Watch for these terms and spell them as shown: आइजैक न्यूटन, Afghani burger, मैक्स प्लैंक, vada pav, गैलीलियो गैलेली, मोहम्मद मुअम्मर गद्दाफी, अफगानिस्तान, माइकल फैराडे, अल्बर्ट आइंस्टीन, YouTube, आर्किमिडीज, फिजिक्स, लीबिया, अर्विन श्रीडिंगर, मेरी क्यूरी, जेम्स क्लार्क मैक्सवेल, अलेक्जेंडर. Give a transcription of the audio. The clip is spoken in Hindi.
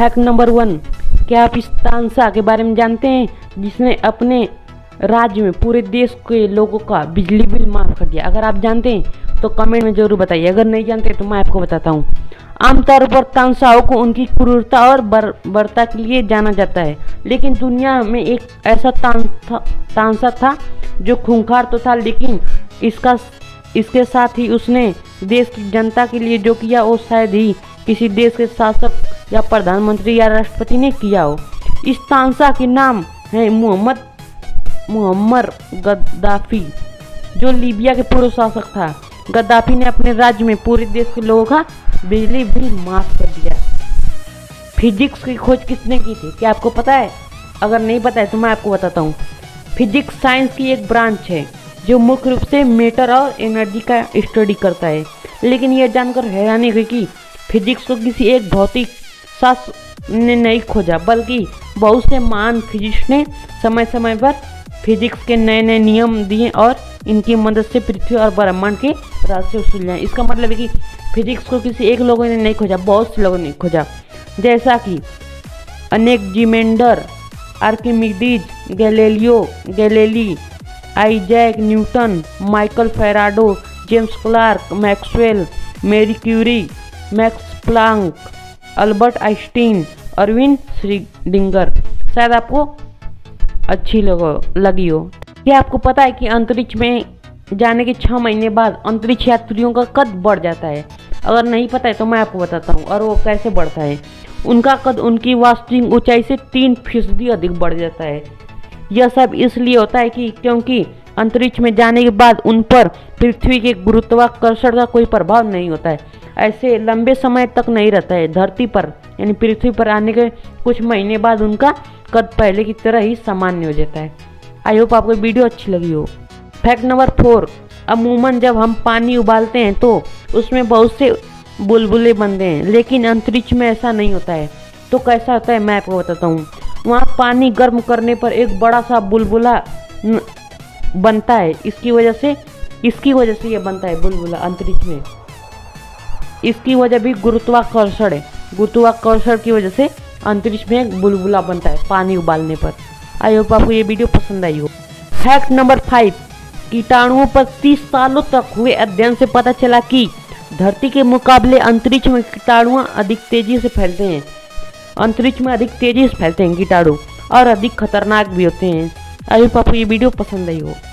फैक्ट नंबर 1, क्या आप इस तानसा के बारे में जानते हैं जिसने अपने राज्य में पूरे देश के लोगों का बिजली बिल माफ़ कर दिया? अगर आप जानते हैं तो कमेंट में ज़रूर बताइए, अगर नहीं जानते तो मैं आपको बताता हूँ। आमतौर पर तानसाओं को उनकी क्रूरता और बर्बरता के लिए जाना जाता है, लेकिन दुनिया में एक ऐसा तानसा था जो खूंखार तो था, लेकिन इसके साथ ही उसने देश की जनता के लिए जो किया वो शायद ही किसी देश के शासक या प्रधानमंत्री या राष्ट्रपति ने किया हो। इस तानसा के नाम है मोहम्मद मुअम्मर गद्दाफी, जो लीबिया के पूर्व शासक था। गद्दाफी ने अपने राज्य में पूरे देश के लोगों का बिजली बिल माफ़ कर दिया। फिजिक्स की खोज किसने की थी, क्या आपको पता है? अगर नहीं पता है तो मैं आपको बताता हूँ। फिजिक्स साइंस की एक ब्रांच है जो मुख्य रूप से मैटर और एनर्जी का स्टडी करता है, लेकिन यह जानकर हैरानी हुई कि फिजिक्स को किसी एक भौतिक शास्त्र ने नहीं खोजा, बल्कि बहुत से महान फिजिक्स ने समय समय पर फिजिक्स के नए नए नियम दिए और इनकी मदद से पृथ्वी और ब्रह्मांड के रहस्य सुलझे। इसका मतलब है कि फिजिक्स को किसी एक लोगों ने नहीं खोजा, बहुत से लोगों ने खोजा, जैसा कि अलेक्जेंडर, आर्किमिडीज, गैलीलियो गैलेली, आइजैक न्यूटन, माइकल फैराडे, जेम्स क्लार्क मैक्सवेल, मेरी क्यूरी, मैक्स प्लैंक, अल्बर्ट आइंस्टीन, अर्विन श्रीडिंगर। शायद आपको अच्छी लगी हो। क्या आपको पता है कि अंतरिक्ष में जाने के 6 महीने बाद अंतरिक्ष यात्रियों का कद बढ़ जाता है? अगर नहीं पता है तो मैं आपको बताता हूँ। और वो कैसे बढ़ता है? उनका कद उनकी वास्तविक ऊंचाई से 3% अधिक बढ़ जाता है। यह सब इसलिए होता है कि क्योंकि अंतरिक्ष में जाने के बाद उन पर पृथ्वी के गुरुत्वाकर्षण का कोई प्रभाव नहीं होता है, ऐसे लंबे समय तक नहीं रहता है। धरती पर यानी पृथ्वी पर आने के कुछ महीने बाद उनका कद पहले की तरह ही सामान्य हो जाता है। आई होप आपको वीडियो अच्छी लगी हो। फैक्ट नंबर 4, अमूमन जब हम पानी उबालते हैं तो उसमें बहुत से बुलबुले बनते हैं, लेकिन अंतरिक्ष में ऐसा नहीं होता है। तो कैसा होता है मैं आपको बताता हूँ। वहाँ पानी गर्म करने पर एक बड़ा सा बुलबुला बनता है, इसकी वजह से यह बनता है बुलबुला अंतरिक्ष में। इसकी वजह भी गुरुत्वाकर्षण है, गुरुत्वाकर्षण की वजह से अंतरिक्ष में एक बुलबुला बनता है पानी उबालने पर। आई होप आपको ये वीडियो पसंद आई हो। फैक्ट नंबर 5, कीटाणुओं पर 30 सालों तक हुए अध्ययन से पता चला कि धरती के मुकाबले अंतरिक्ष में कीटाणु अधिक तेजी से फैलते हैं। अंतरिक्ष में अधिक तेजी से फैलते हैं कीटाणु और अधिक खतरनाक भी होते हैं। आई होप आपको ये वीडियो पसंद आई हो।